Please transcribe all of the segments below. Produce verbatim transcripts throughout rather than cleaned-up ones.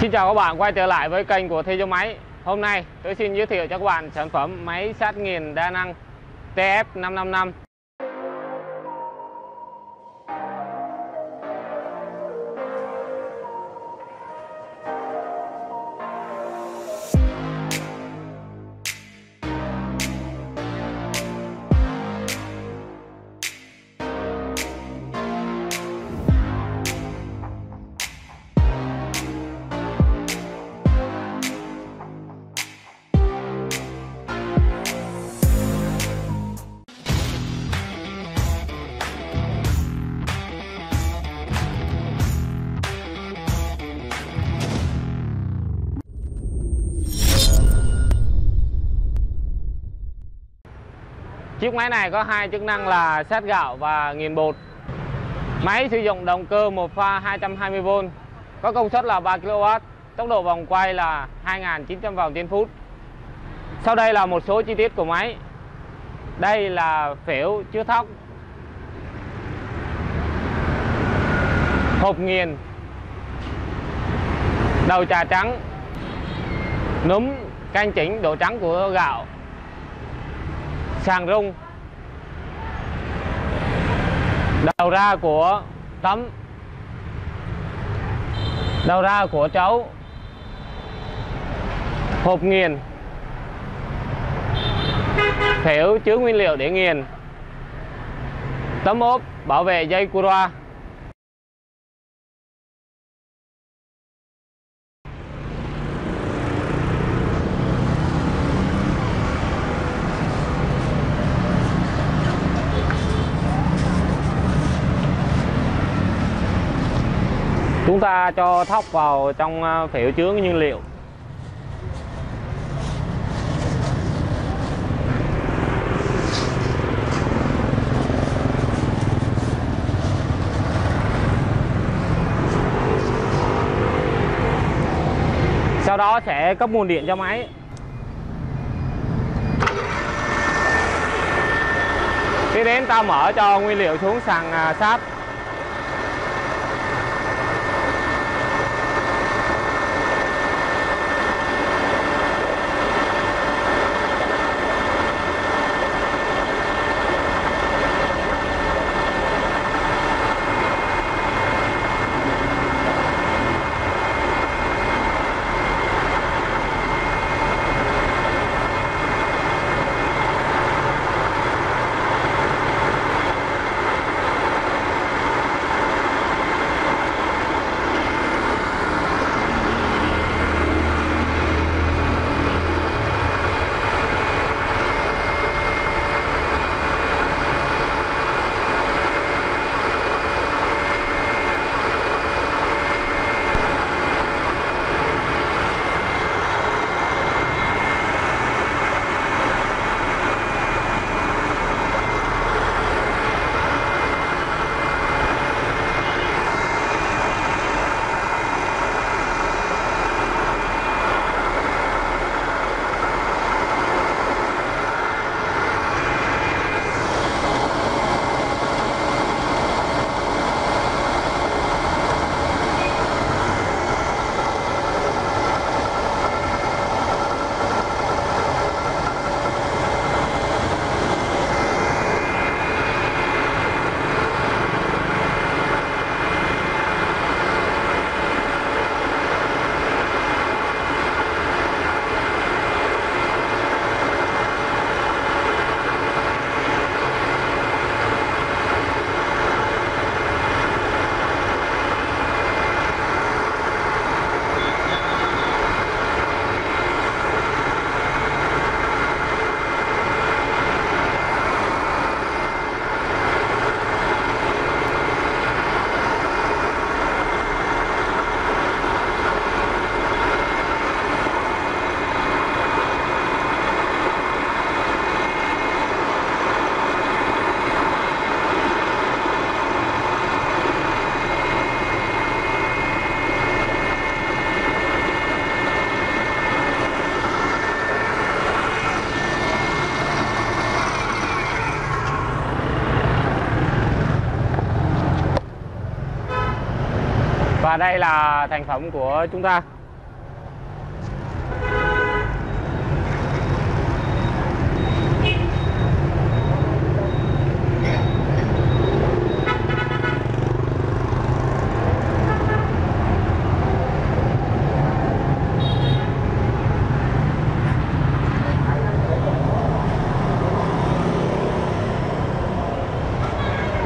Xin chào các bạn, quay trở lại với kênh của Thế Giới Máy. Hôm nay tôi xin giới thiệu cho các bạn sản phẩm máy sát nghiền đa năng T F năm năm năm. Chiếc máy này có hai chức năng là sát gạo và nghiền bột. Máy sử dụng động cơ một pha hai trăm hai mươi vôn, có công suất là ba ki lô oát, tốc độ vòng quay là hai nghìn chín trăm vòng trên phút. Sau đây là một số chi tiết của máy. Đây là phễu chứa thóc, hộp nghiền, đầu chà trắng, núm canh chỉnh độ trắng của gạo, sàng rung, đầu ra của tấm, đầu ra của chấu, hộp nghiền, phễu chứa nguyên liệu để nghiền, tấm ốp bảo vệ dây cura. Chúng ta cho thóc vào trong phễu chứa nguyên liệu. Sau đó sẽ cấp nguồn điện cho máy. Tiếp đến ta mở cho nguyên liệu xuống sàng sát. Và đây là thành phẩm của chúng ta.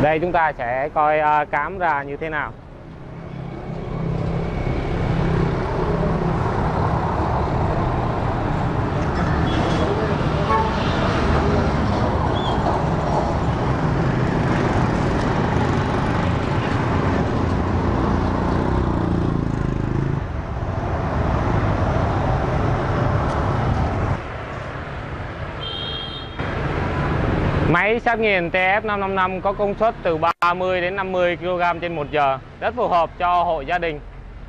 Đây chúng ta sẽ coi cám ra như thế nào. Máy sát nghiền T F năm năm năm có công suất từ ba mươi đến năm mươi ki lô gam trên một giờ, rất phù hợp cho hộ gia đình.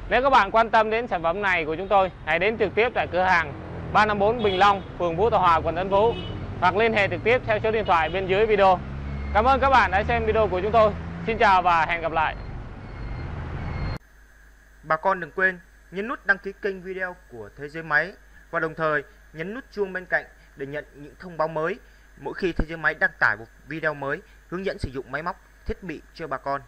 Nếu các bạn quan tâm đến sản phẩm này của chúng tôi, hãy đến trực tiếp tại cửa hàng ba năm bốn Bình Long, phường Vũ Tàu Hòa, quận Tân Phú, hoặc liên hệ trực tiếp theo số điện thoại bên dưới video. Cảm ơn các bạn đã xem video của chúng tôi. Xin chào và hẹn gặp lại. Bà con đừng quên nhấn nút đăng ký kênh video của Thế Giới Máy và đồng thời nhấn nút chuông bên cạnh để nhận những thông báo mới mỗi khi Thế Giới Máy đăng tải một video mới hướng dẫn sử dụng máy móc, thiết bị cho bà con.